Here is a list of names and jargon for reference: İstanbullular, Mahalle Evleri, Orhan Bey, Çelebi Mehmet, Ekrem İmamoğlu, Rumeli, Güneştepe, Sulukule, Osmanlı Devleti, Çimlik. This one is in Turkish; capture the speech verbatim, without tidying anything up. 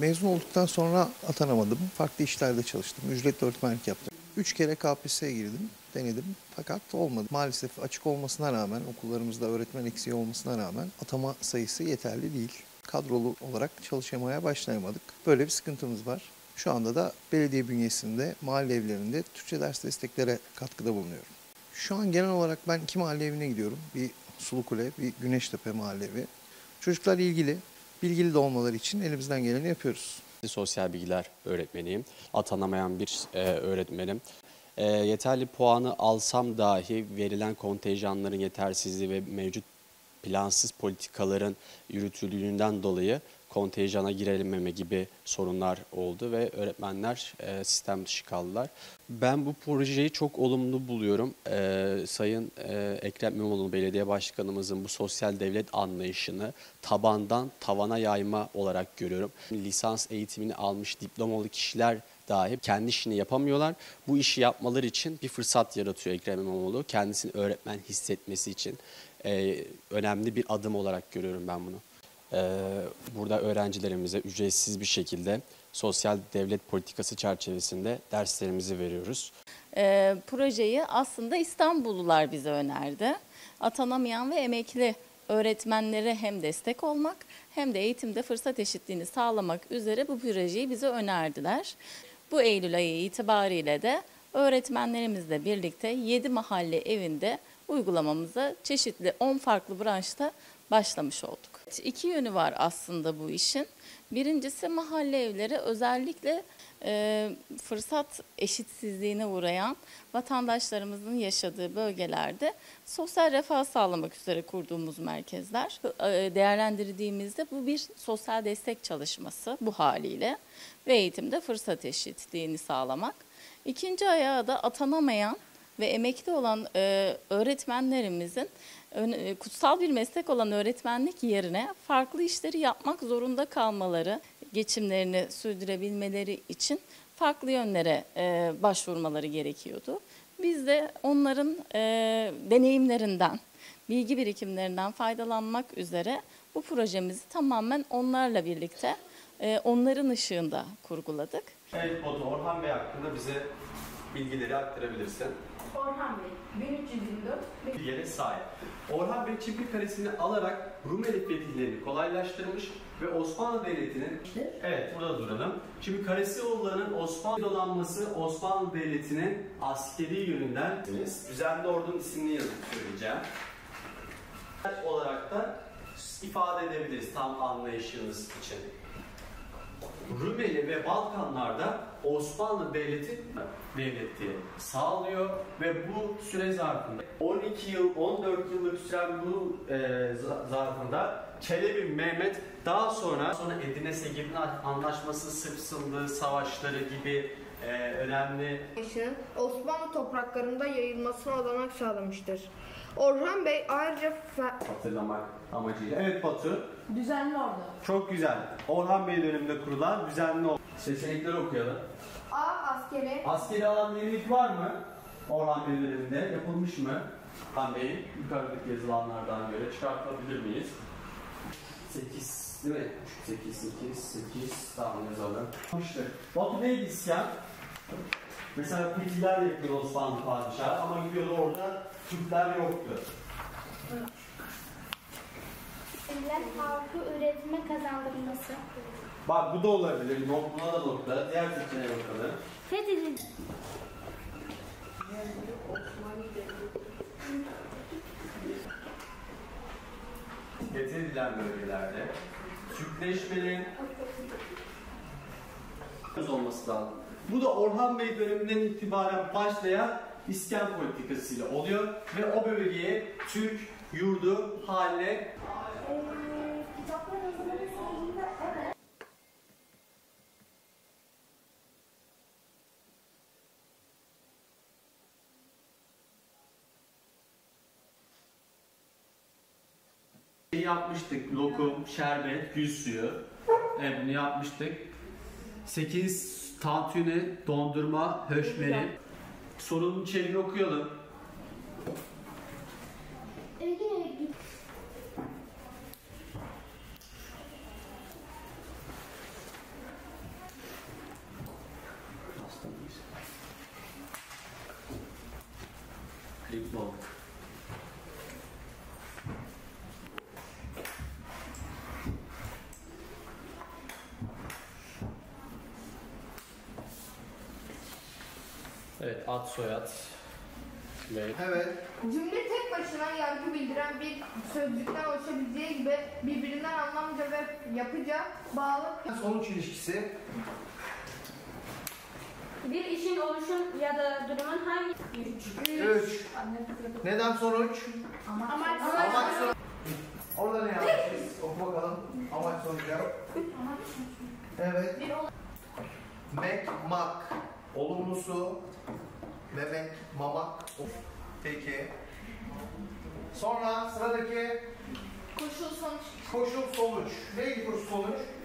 Mezun olduktan sonra atanamadım. Farklı işlerde çalıştım. Ücretli öğretmenlik yaptım. Üç kere K P S S'ye girdim, denedim fakat olmadı. Maalesef açık olmasına rağmen, okullarımızda öğretmen eksiği olmasına rağmen atama sayısı yeterli değil. Kadrolu olarak çalışmaya başlayamadık. Böyle bir sıkıntımız var. Şu anda da belediye bünyesinde, mahalle evlerinde Türkçe ders desteklere katkıda bulunuyorum. Şu an genel olarak ben iki mahalle evine gidiyorum. Bir Sulukule, bir Güneştepe mahalle evi. Çocuklar ilgili, bilgili de olmaları için elimizden geleni yapıyoruz. Sosyal bilgiler öğretmeniyim. Atanamayan bir e, öğretmenim. E, yeterli puanı alsam dahi verilen kontenjanların yetersizliği ve mevcut plansız politikaların yürütüldüğünden dolayı kontenjana girilmeme gibi sorunlar oldu ve öğretmenler e, sistem dışı kaldılar. Ben bu projeyi çok olumlu buluyorum. E, Sayın e, Ekrem İmamoğlu Belediye Başkanımızın bu sosyal devlet anlayışını tabandan tavana yayma olarak görüyorum. Lisans eğitimini almış diplomalı kişiler dahi kendi işini yapamıyorlar. Bu işi yapmaları için bir fırsat yaratıyor Ekrem İmamoğlu. Kendisini öğretmen hissetmesi için e, önemli bir adım olarak görüyorum ben bunu. Burada öğrencilerimize ücretsiz bir şekilde sosyal devlet politikası çerçevesinde derslerimizi veriyoruz. E, projeyi aslında İstanbullular bize önerdi. Atanamayan ve emekli öğretmenlere hem destek olmak hem de eğitimde fırsat eşitliğini sağlamak üzere bu projeyi bize önerdiler. Bu Eylül ayı itibariyle de öğretmenlerimizle birlikte yedi mahalle evinde uygulamamıza çeşitli on farklı branşta başlamış olduk. İki yönü var aslında bu işin. Birincisi mahalle evleri özellikle e, fırsat eşitsizliğine uğrayan vatandaşlarımızın yaşadığı bölgelerde sosyal refah sağlamak üzere kurduğumuz merkezler. E, değerlendirdiğimizde bu bir sosyal destek çalışması bu haliyle ve eğitimde fırsat eşitliğini sağlamak. İkinci ayağı da atanamayan ve emekli olan e, öğretmenlerimizin kutsal bir meslek olan öğretmenlik yerine farklı işleri yapmak zorunda kalmaları, geçimlerini sürdürebilmeleri için farklı yönlere e, başvurmaları gerekiyordu. Biz de onların e, deneyimlerinden, bilgi birikimlerinden faydalanmak üzere bu projemizi tamamen onlarla birlikte, e, onların ışığında kurguladık. Evet, Orhan Bey hakkında bize bilgileri aktarabilirsin. Orhan Bey, bin üç yüz yirmi dört yere sahip. Orhan Bey Çimlik kalesini alarak Rumeli fetihlerini kolaylaştırmış ve Osmanlı Devleti'nin... Evet, burada duralım. Şimdi Karasioğulları'nın Osmanlı dolanması Osmanlı Devleti'nin askeri yönünden düzenli ordunun isimli yazıp söyleyeceğim. Olarak da ifade edebiliriz tam anlayışınız için. Rumeli ve Balkanlarda Osmanlı Devleti devleti sağlıyor ve bu süre zarfında on iki yıl on dört yıllık süren bu e, zarfında Çelebi Mehmet daha sonra sonra Edirne Segibin Antlaşması, Sırp Sındığı savaşları gibi e, önemli Osmanlı topraklarında yayılmasına olanak sağlamıştır. Orhan Bey ayrıca hatırlamak amacıyla. Evet Batu. Düzenli ordu. Çok güzel. Orhan Bey döneminde kurulan düzenli ordu. Seçenekleri okuyalım. A. Askeri. Askeri alan yenilik var mı? Orhan Bey döneminde yapılmış mı? Orhan Bey'in yukarıdaki yazılanlardan göre çıkartabilir miyiz? sekiz değil mi? sekiz, sekiz, sekiz. Tamam yazalım. Batu neydi isyan? Mesela Türkler de yapıyordu Osmanlı padişahı ama gidiyordu orada Türkler yoktu. Millet halkı üretime kazandırılması. Bak bu da olabilir. Buna da nokta. Diğer seçeneğe bakalım. Fethedildi. Fethedilen bölgelerde Türkleşmenin olması lazım. Bu da Orhan Bey döneminden itibaren başlayan iskan politikasıyla oluyor ve o bölgeye Türk yurdu haline. Yapmıştık lokum, şerbet, gül suyu. Evet, bunu yapmıştık. sekiz tantuni, dondurma, höşmeri. Sorunun içeriğini okuyalım. people. Evet, ad soyad. Evet. Cümle tek başına yargı bildiren bir sözcükten oluşabileceği gibi birbirinden anlamca ve yapıca bağlı. Sonuç ilişkisi. Bir işin oluşun ya da durumun hangi? Üç. Üç. Üç. Neden sonuç? Amaç. Amaç. Amaç. Amaç son... Orada ne yapmışız? Oku bakalım. Amaç sonucu. Amaç evet. Mek, mak. Olumlusu. Memek, mamak. Peki. Sonra sıradaki koşul sonuç. Koşul sonuç. Neydi koşul sonuç?